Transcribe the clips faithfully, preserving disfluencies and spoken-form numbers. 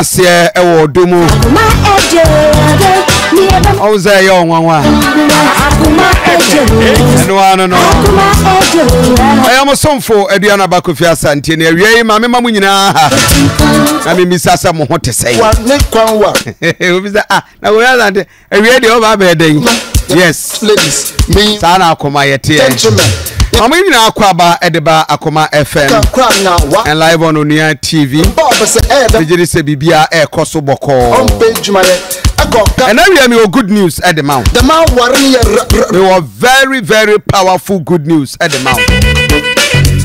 asie ewo dumu Akoma eje oze yo nwanwa Akoma eje enwa no no ayamo somfo aduana ba Kofi Asante na awie ma mema munyina na me misasa mo hotesei wa ne kwanwa obisa ah na we Asante awie de oba be den yes ladies me sana Akoma yete I'm in Aquaba Edeba Akoma F M and live on Onua T V. And now we have good news at the mount. We were very, very powerful good news at the mount.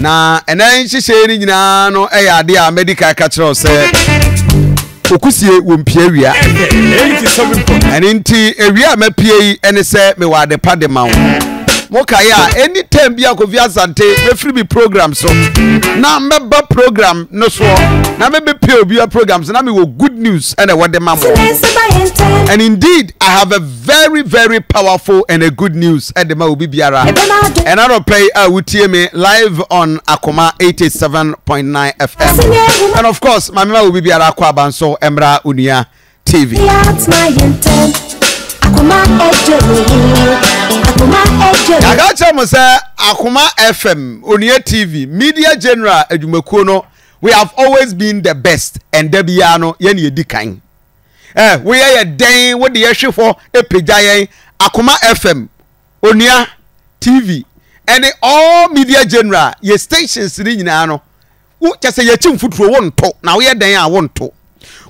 Now, and then she's saying, no, eh, dear medical catcher Okusie wumpiaria and inti area me pie ene se me wa de pa de ma mokaya any time bia Kofi Asante me free program so na member program no so na me be pie obia programs na me wo good news and what the ma and indeed I have a very very powerful and a good news and the ma obi biara and I don't play uh, wutie me live on Akoma eighty-seven point nine F M and of course my mama obi biara kwa banso Emra Onua T V. I got some Akoma F M, Onua T V, Media General, Edumakuno. We have always been the best, and Debiano, Yeni Dikain. Eh, we are a day with the issue for a Pijay, Akoma F M, Onua T V, and all Media General, your stations in Yano. Who just say your team foot for one talk. Now we are day I want to.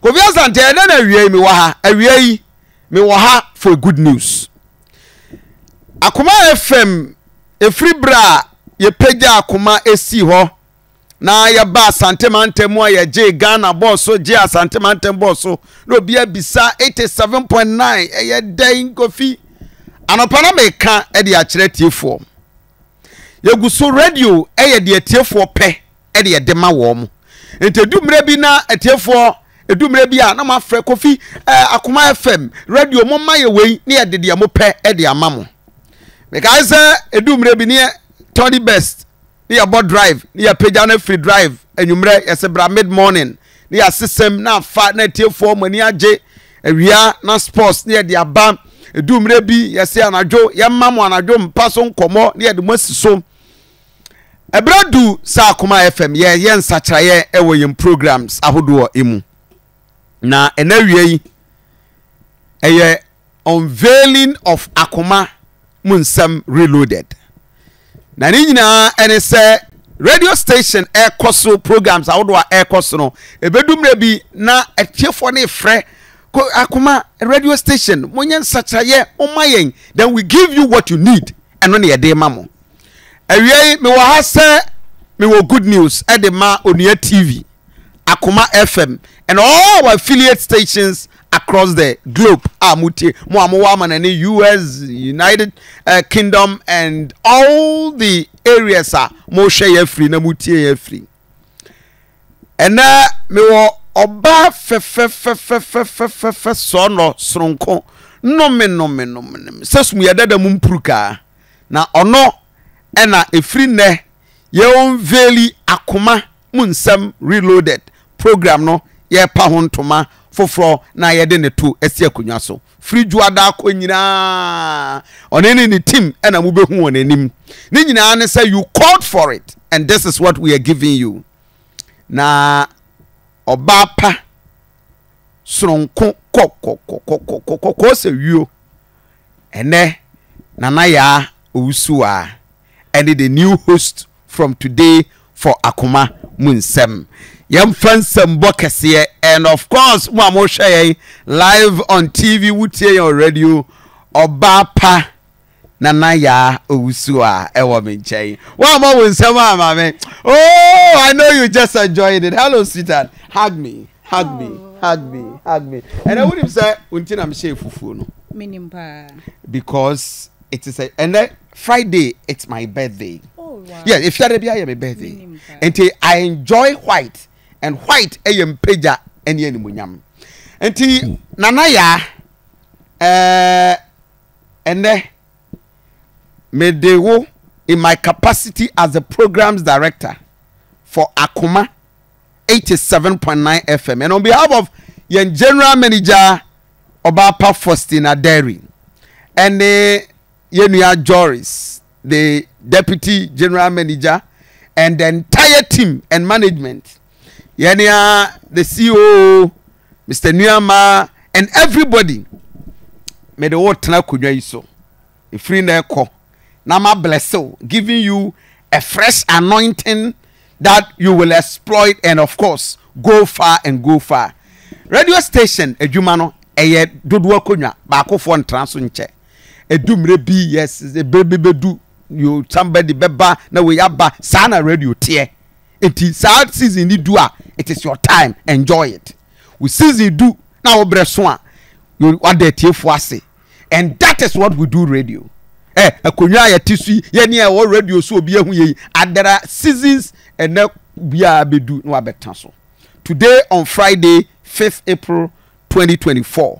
Kofi Asante na awie mi waha awie mi waha for good news. Akoma F M e free bra ye pega Akoma esi ho na ye ba Asante mantem wa ye je Ghana boss so je Asante mantem boss so no bia bisa eighty-seven point nine e ye den Kofi anopa na meka e de akere tiefo ye guso radio e ye de tiefo pe e de de ma wo mo entedu mre bi na tiefo edumre bia na ma frɛ Kofi Akoma F M radio mo maye wei na ye de mo pɛ e de ama mo meka sɛ edumre bi ne Tony Best ne ya board drive ne ya page na free drive enwumre yɛ sebra mid morning ne ya system na fa na tiefo mani agye awia na sports ne ye de aba edumre bi yɛ se anadwo yɛ ma mo anadwo mpa so nkɔmɔ ne ye de mo asiso ebradu sa Akoma F M yɛ yɛ nsakyraye ɛwɔ yɛ programs ahodoɔ emu. Na enewie eye unveiling of Akoma Munsem reloaded. Na ni nyina ene se radio station air koso programs awodo air koso no ebedumre bi na atiefo ne frɛ Akoma radio station monyen sachaye omayen then we give you what you need and no ne de mamo. Ewie me wo ha se me wo good news e de ma Onua T V. Akoma F M and all our affiliate stations across the globe are muti Muamuaman U S, United uh, Kingdom, and all the areas are Moshe Yefri, Namuti Yefri. And now, me wo oba fe fe fe fe fe fe fe fe sono sronko no me no me no me no me. Says we are dead a mumpruka na ono ena efri ne yeon veli Akoma Munsem reloaded. Program no ye pa hontoma foforo na ye de ne to esi akonwa so free juada akonyina onene ni team ena mu behu onenim ni nyina ne say you called for it and this is what we are giving you na oba pa sronko kokokokokoko ko se wio ene nana ya owusua and the new host from today for Akoma Munsem Yam Fransem Bokasiye and of course Mamoshaye live on T V Wutie on radio Obapa Nanaya Usua Ewaminche. Wama Winsema mame. Oh, I know you just enjoyed it. Hello, sweetheart. Hug me. Hug oh. me. Hug me. Hug me. And I would have said Untinam Shefufuno. Minimpa. Because it is a and then Friday it's my birthday. Oh wow. Yeah, if you are my birthday. Minimpa. And I enjoy white. And white ayem peja eni enimunyam enti nanaya eh ene medewo in my capacity as a programs director for Akoma eighty-seven point nine F M and on behalf of yen general manager Obapa Faustin Aderi and the Yenua Joris, the deputy general manager, and the entire team and management. Yenia, the C E O, Mister Nuyama, and everybody. May the word tena kunya iso. Ifri na eko. Nama bless you, giving you a fresh anointing that you will exploit and of course go far and go far. Radio station Ejumano eye dodoa konya ba akofo ntranso nche. Edumre bi yes the baby bedu you somebody beba na we aba sana radio tie. It is sad season you do. It is your time. Enjoy it. We season do now obreso you what the tie for say. And that is what we do radio. Eh akonya ya tisu ye ne e radio so obi ehun ye adara seasons and bia bedu no abetan so. Today on Friday, fifth April twenty twenty-four,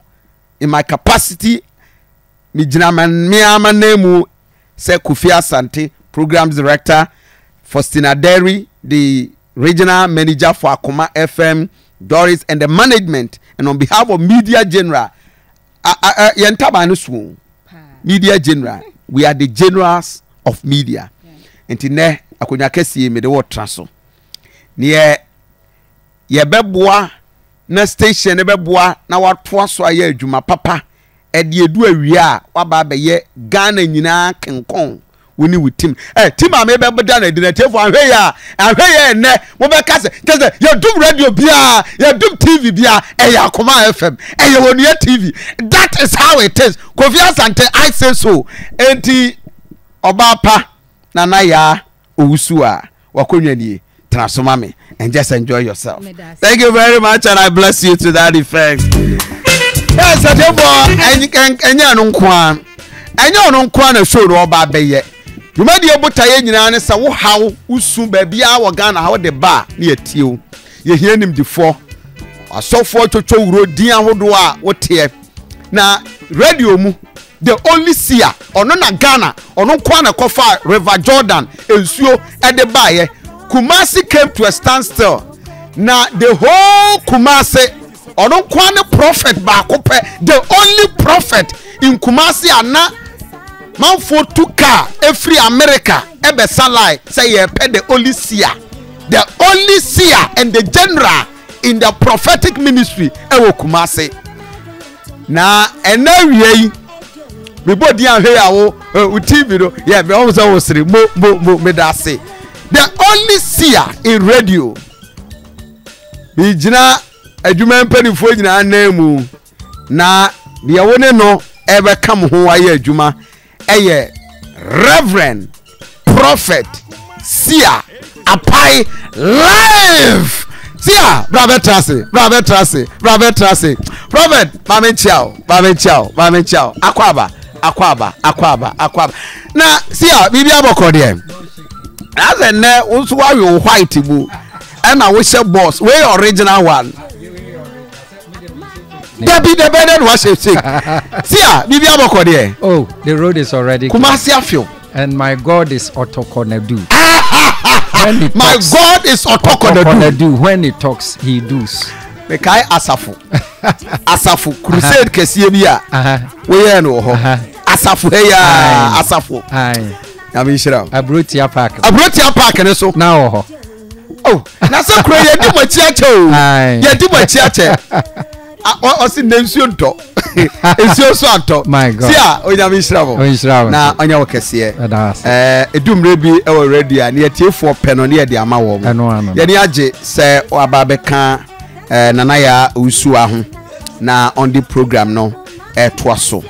in my capacity, Mijinaman Miama Nemu, Se Kofi Asante, Programs Director, Faustin Aderi, the Regional Manager for Akoma F M, Doris, and the management, and on behalf of Media General, Media General, we are the generals of media. And today, Akunyakesi me the word transfer. Niye yebeboa na station ebeboa na watoa so aye adwuma papa e de edu awia wa ba be ye Ghana nyina kenkon woni with team eh team am ebeboda na de na tefo ahwe ya ahwe ya ne wo be ka se tese ye dum radio bia ye dum T V bia e ya Akoma F M e ye Onua T V. That is how it is. Kofi Asante, I say so. Enti Obapa na na ya owusua wakonwa nie. And just enjoy yourself. Thank you very much, and I bless you to that effect. Yes, I do. And you can, and you don't quan, and you don't quan a show or baby yet. You might be able to tell you how Usu baby our gun, how the bar near you. You hear him before. I saw for to show road, dear, what here now radio mu. The only seer or no Ghana or no quan a kofa River Jordan is you at the bar. Kumasi came to a standstill. Now the whole Kumasi or don't want a prophet bakope, the only prophet in Kumasi ana man for two car every America ebe salai say ye pe the only seer. The only seer and the general in the prophetic ministry ewo Kumasi. Na enewie everybody an here awo T V do yeah be always always mo mo mo me da say. The only seer in radio. Bijina adwuma mpanifo nyina anemu na de woni no ebe kam ho aye adwuma eye Reverend Prophet Seer Apai Live. Seer brave trase brave trase brave trase Prophet mame chiao mame chiao mame chiao akwaba akwaba akwaba akwaba na Seer bibia bokode. As a ne, also why you white boo, and I wish a boss. We original one. There be the better worship. See, oh, the road is already Kumasi, and my God is Otokonedu. My God is Otokonedu. When he talks, he does. Mekai Asafu, Asafu crusade Kesibia. We know Asafu heya Asafu. I brought your pack. I brought your pack and so now. Oh, that's so crazy. You do my church. You do my church. I see names you talk. It's your son talk. My God. Yeah, we are miserable. Miserable. Now, on your case here. Eh, it do maybe already. I need you for penonier the amount. I know. Yaniaje say or Babeka Nanaya Usuahu. Now on the program no. Eh, twaso.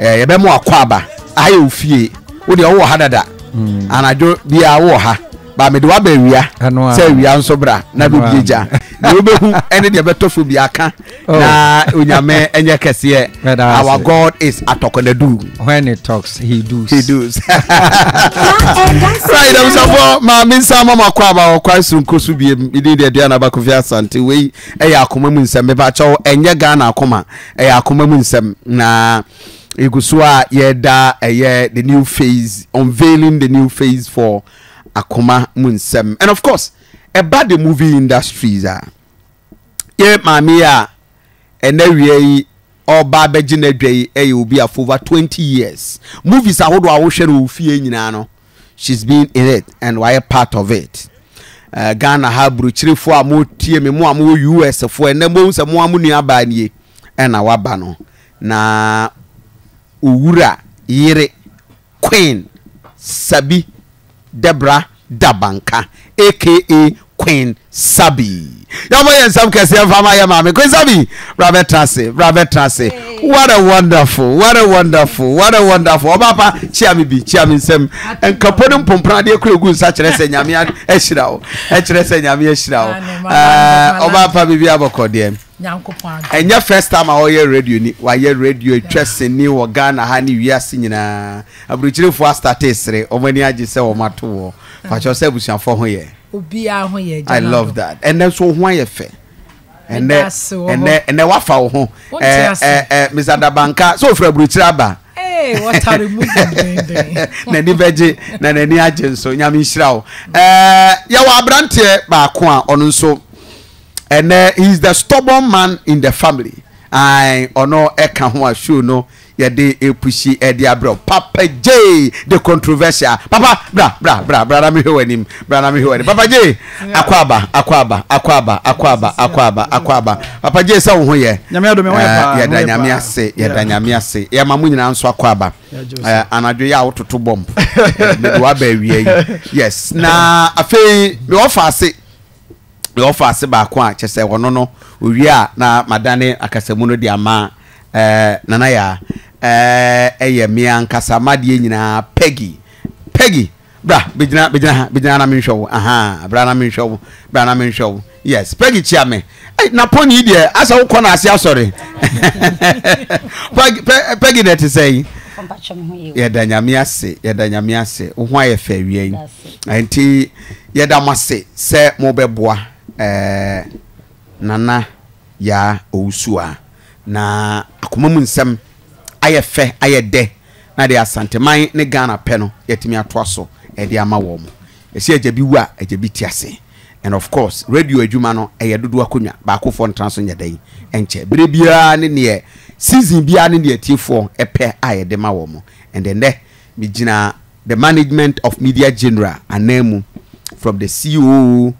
Eh, be more kwaba. I ufie. Odi owo ha dada anajo bia wo ha ba me de wa ba wiya se wiya nso bra na bibie ja na obehu ene de betofo bia ka na onyame enye kese. Our God is Atokonedu. When he talks, he does. He does. Right, I'm support ma minsa mama kwa ba okwa sunkosu bie ide de de na ba Kofi Asante we e ya Akoma Munsem me ba cho enye ga na akoma e ya Akoma Munsem na Igusua yeda yeah, the new phase, unveiling the new phase for Akoma Munsem, and of course about the movie industries. Yeah, mamiya and every or Baba Jina J A will be for over twenty years. Movies are what I wish you fear. She's been in it and why a part of it. Uh, Ghana habru chiri fwa mo tie me mo amu U S fwa ene mo unse mo amu ni abanye ena wabano na uwura yere Queen Sabi Debra Dabanka aka Queen Sabi yamo yensam kesi yamfama yamame Queen Sabi Robert Tracy Robert Tracy what a wonderful what a wonderful what a wonderful obapa chiami bi chiami sem enkapodum pompra de kuregun sa kire se nyame ahyirawo e kire se nyame ahyirawo eh obapa bi bi abokode nyankopon enya first time a oye radio ni wa ye radio twese ni wo Ghana ha ni wiase nyina aburuchire fo start esre omani agi se wo mato wo fa cho se busuafo ho ye I love that. And then so why fair. And then and then and then wafa ho. Eh eh Mister Dabanka so fra bruchiraba. Eh what are you doing? Na ni beje na na ni agye so nyame nhyira wo. Eh ya wa abrante ba ko a ono so. And he's the stubborn man in the family. I ono eka ho ashu no ye de epushi e de abro Papa J the controversial Papa bra bra bra bra me hwanim bra na me hwanim Papa J akwaba akwaba akwaba akwaba akwaba akwaba Papa J se wo ho ye nyame ado me ho ye pa ye da nyame ase ye da nyame ase ye ma munyina nso akwaba anadwe ya wototo bomb me do aba wiye yes na afei me ofa ase me ofa ase ba ko a chese wono no owie na madane akasamu no di ama eh nana ya eh eye mia nkasa madie nyina Peggy Peggy bra bejina bejina bejina na menhwo aha bra na menhwo bra na menhwo yes Peggy chia me na poni die asa wo kona ase asori Peggy that is say yɛda nyame ase yɛda nyame ase wo ho ayɛ fa wian nti yɛda mase sɛ mo bɛboa eh nana ya owusua na Akoma Munsem ayɛ fɛ ayɛ dɛ na de asanteman ne Ghana pɛ no yɛtimi atoa so e de ama wɔ mo ɛsi agya bi wua agya bi tiase and of course radio adwuma no ɛyɛ dodoa konwa baako fɔ ntanso nyɛ dai ɛnkyɛ bere bia ne ne season bia ne ne atiefo ɛpɛ ayɛ de ma wɔ mo and then there mi gyina the management of Media General anamu from the C E O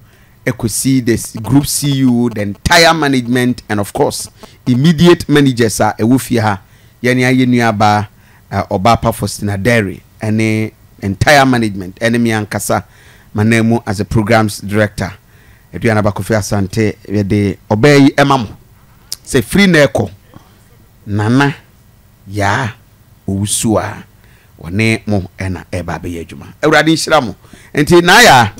Ekosi, this group C E O, the entire management, and of course, immediate managers are Ewufiha, Yenia Yenuaba, Obapa Faustina Dairy, and the entire management, Enemy Ankasa, Manemu as a programs director. Eduana Kofi Asante, de obey Emam. Say free Neko. Nana, ya, Usua, Wane mo, ena ebabe yejuma. Euradi Shramu. And Tinaya,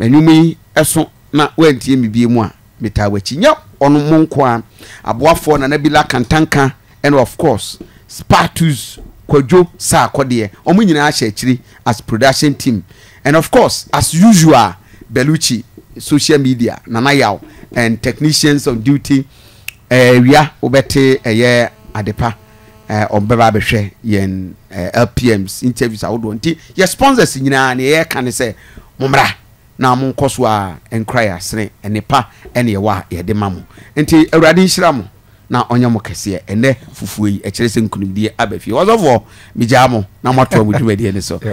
Menumi, Eson. Na wenti mi bie mu a metawachi nya ono monkoa aboafo na na bila kantanka and of course Spartus Kwadwo sa akode omo nyina ahyechiri as production team and of course as usual Beluchi social media Nana Yaw and technicians on duty eh wia obete eye adepa eh obeba behwe yen L P Ms interviews awodo nti your sponsors nyina na ye kan say momra na mon koswa and cry asne and pa and ye wa ye de mamu. Enti Awurade nhyira mo na onye mo kese ene fufuyi e kire se nkunudie abefi. What's of war? Mijamo na matwa wudi wedi ene so.